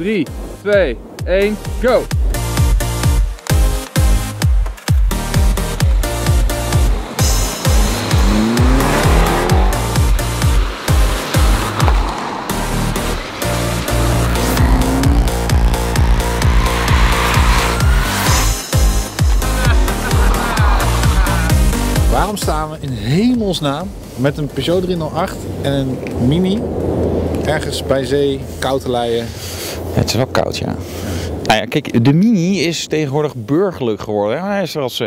3, 2, 1, go! Waarom staan we in hemelsnaam met een Peugeot 308 en een Mini ergens bij zee koud te leien? Ja, het is wel koud, ja. Nou ja, kijk, de Mini is tegenwoordig burgerlijk geworden. Hij is als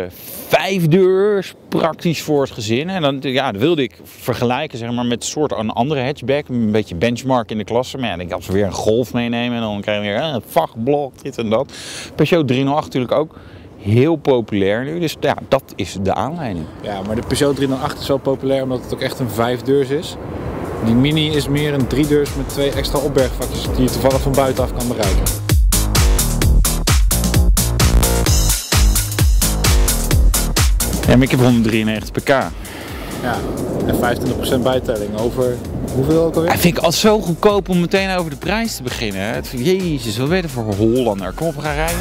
5 deurs, praktisch voor het gezin. En dan, ja, dat wilde ik vergelijken, zeg maar, met een soort een andere hatchback. Een beetje benchmark in de klasse. Maar ja, denk ik, als we weer een Golf meenemen, en dan krijgen we weer een vakblok, dit en dat. Peugeot 308 natuurlijk ook. Heel populair nu, dus ja, dat is de aanleiding. Ja, maar de Peugeot 308 is wel populair omdat het ook echt een 5 deurs is. Die Mini is meer een 3 deurs met 2 extra opbergvakjes die je toevallig van buitenaf kan bereiken. Ja, maar ik heb 193 pk. Ja, en 25% bijtelling over hoeveel ook alweer? Ja, vind ik al zo goedkoop om meteen over de prijs te beginnen. Jezus, wat ben je er voor Hollander? Kom op, we gaan rijden.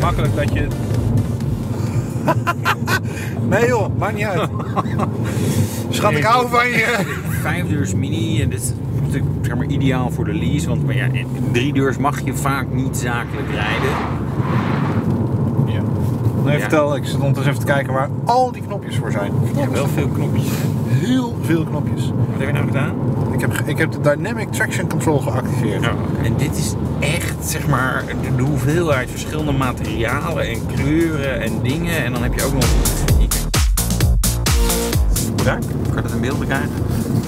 Makkelijk dat je... Nee joh, maakt niet uit. Schat, ik hou van je. 5 deurs Mini, en dit is natuurlijk, zeg maar, ideaal voor de lease, want maar ja, in 3 deurs mag je vaak niet zakelijk rijden. Ja. Nee, ja. Vertel, ik zit ondertussen even te kijken waar al die knopjes voor zijn. Ja, wel veel knopjes. Heel veel knopjes. Wat heb je nou gedaan? Ik heb de Dynamic Traction Control geactiveerd. Ja. En dit is echt, zeg maar, de hoeveelheid verschillende materialen en kleuren en dingen. En dan heb je ook nog... Daar, kan je dat in beeld bekijken?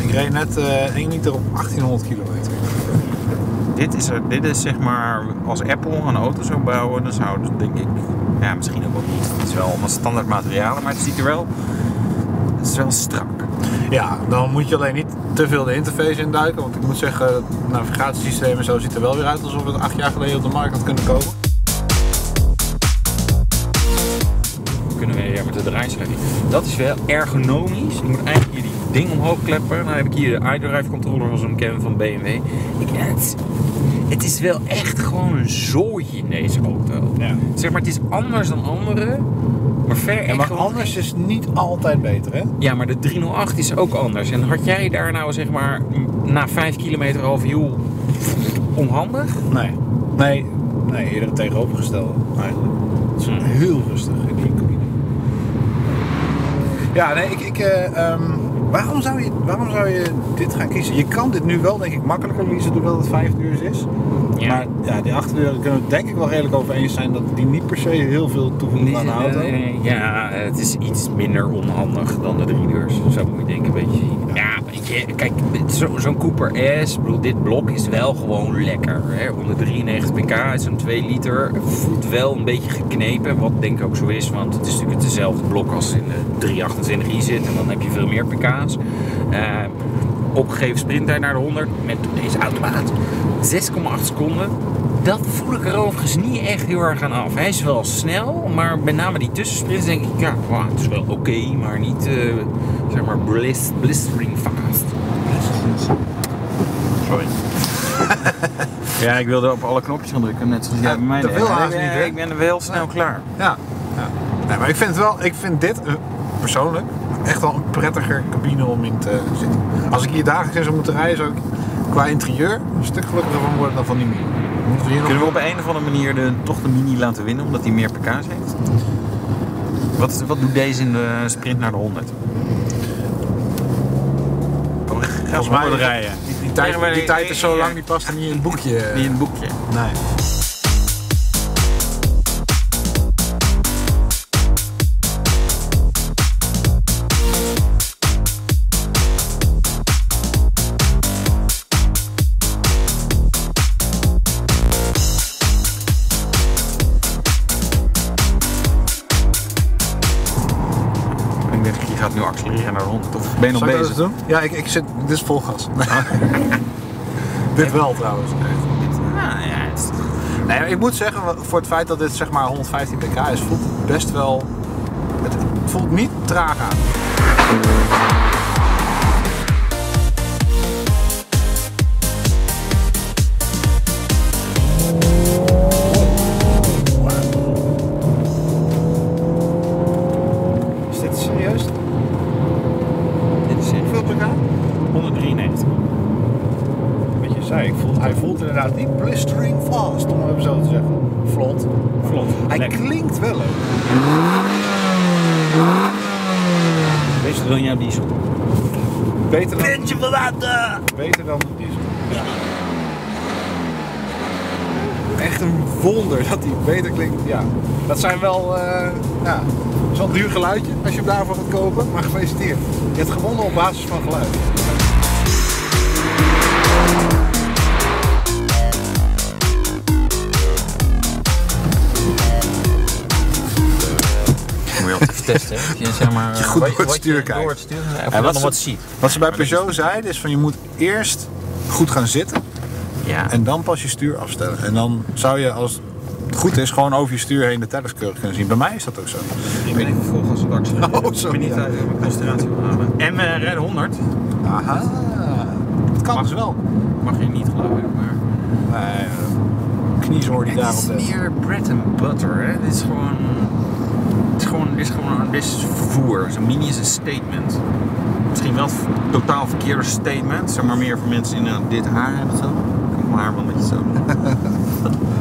Ik reed net 1 liter op 1800 kilometer. Dit is, zeg maar, als Apple een auto zou bouwen, dan zou het, denk ik... Ja, misschien ook wel niet. Het is wel allemaal standaard materialen, maar het ziet er wel... Het is wel strak. Ja, dan moet je alleen niet te veel de interface induiken, want ik moet zeggen, het navigatiesysteem en zo ziet er wel weer uit alsof het 8 jaar geleden op de markt had kunnen komen. Kunnen we weer met de draaischijf. Dat is wel ergonomisch. Ik moet eigenlijk hier die ding omhoog kleppen. Dan heb ik hier de iDrive controller van zo'n cam van BMW. Het is wel echt gewoon een zooitje in deze auto. Ja. Zeg maar, het is anders dan anderen. Maar anders is niet altijd beter, hè? Ja, maar de 308 is ook anders. En had jij daar nou, zeg maar, na 5 kilometer over, joh, onhandig? Nee, eerder het tegenovergestelde eigenlijk. Het is heel rustig in die cabine. Ja, nee, waarom zou je dit gaan kiezen? Je kan dit nu wel, denk ik, makkelijker leasen doordat het 5 deurs is. Ja. Maar ja, die achterdeuren kunnen we denk ik wel redelijk over eens zijn dat die niet per se heel veel toevoegen aan de auto. Ja, het is iets minder onhandig dan de 3 deurs. Zo moet je denken, een beetje zien. Ja, kijk, zo'n Cooper S, bedoel, dit blok is wel gewoon lekker. Hè? 193 pk, zo'n 2 liter, voelt wel een beetje geknepen. Wat denk ik ook zo is, want het is natuurlijk hetzelfde blok als in de 328i zit en dan heb je veel meer pk's. Opgegeven sprinttijd naar de 100 met deze automaat. 6,8 seconden, dat voel ik er overigens niet echt heel erg aan af. Hij is wel snel, maar met name die tussensprints denk ik, ja, wow, het is wel oké, maar niet, zeg maar, blistering fast. Sorry. Ja, ik wilde op alle knopjes gaan drukken, net zoals jij bij mij deed. Ik ben er wel snel klaar. Ja. Nee, maar ik vind dit, persoonlijk, echt wel een prettiger cabine om in te zitten. Als ik hier dagelijks in zou moeten rijden, zou ik qua interieur een stuk gelukkiger van worden dan van die Mini. Kunnen we op een of andere manier toch de Mini laten winnen, omdat hij meer pk's heeft? Wat doet deze in de sprint naar de 100? Volgens mij rijden. Die tijd is zo lang, die past er niet in het boekje. Niet in het boekje. Nee. Je gaat nu accelereren naar de 100, of ben je nog bezig? Doen? Ja, ik zit... Dit is vol gas. Dit wel trouwens. Nee, ik moet zeggen, voor het feit dat dit, zeg maar, 115 pk is, voelt het best wel... Het voelt niet traag aan. hoeveel pk? 193. Weet je, zei ik, hij voelt inderdaad niet blistering fast, om het zo te zeggen. Vlot. Vlot. Hij klinkt wel leuk. Weet je dan jouw diesel? Beter dan... Pintje van laten! Beter dan de diesel. Ja. Echt een wonder dat hij beter klinkt. Ja, dat zijn wel, ja, dat is wel een duur geluidje als je hem daarvoor gaat kopen, maar gefeliciteerd. Je hebt gewonnen op basis van geluid. Testen, je, zeg maar, je goed door het stuur kijkt. En wat ze bij Peugeot zeiden is van je moet eerst goed gaan zitten, ja, en dan pas je stuur afstellen. En dan zou je, als het goed is, gewoon over je stuur heen de tellerskeurig kunnen zien. Bij mij is dat ook zo. Ik ben even volgens als een actie. Oh, zo. Ik ben niet uit mijn concentratie halen. En rijden 100. Aha. Dat kan mag, dus wel. Mag je niet geloven, maar... Nee, kniezoor die daarop is. Het is meer bread and butter, hè. Dit is gewoon... Dit is vervoer. Zo'n Mini is een statement. Misschien wel een totaal verkeerde statement. Zeg maar meer voor mensen die dit haar hebben zo. Kom maar wel een beetje zo.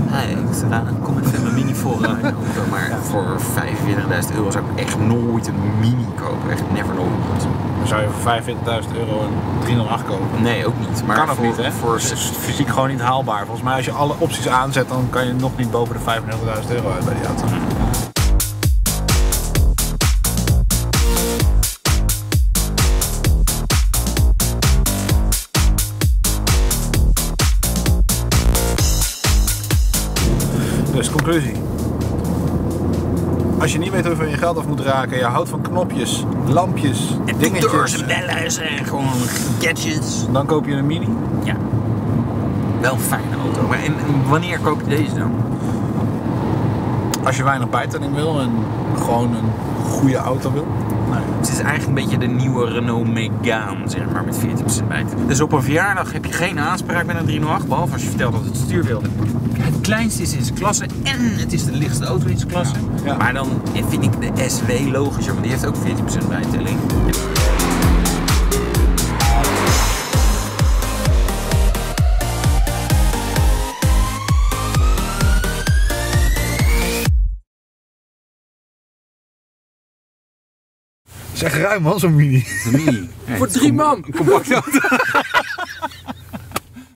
Hey, ik kom even mijn Mini voorruim. Maar ja, voor €45.000 zou ik echt nooit een Mini kopen. Echt never nooit. Maar zou je voor €45.000 een 308 kopen? Nee, ook niet. Maar kan ook niet, hè? Voor... Het is fysiek gewoon niet haalbaar. Volgens mij als je alle opties aanzet, dan kan je nog niet boven de €35.000 uit bij die auto. Dus conclusie, als je niet weet hoeveel je geld af moet raken, je houdt van knopjes, lampjes, en dingetjes, toeters en bellen en gewoon gadgets, dan koop je een Mini. Ja, wel een fijne auto. Maar en wanneer koop je deze dan? Als je weinig bijtelling wil en gewoon een goede auto wil. Nee. Het is eigenlijk een beetje de nieuwe Renault Megane, zeg maar, met 14% bijtelling. Dus op een verjaardag heb je geen aanspraak met een 308, behalve als je vertelt dat het stuur wil. Het kleinste is in zijn klasse en het is de lichtste auto in zijn klasse. Ja, ja. Maar dan vind ik de SW logischer, want die heeft ook 14% bijtelling. Zeg ruim man, zo'n Mini. Voor 3 man! Compact auto.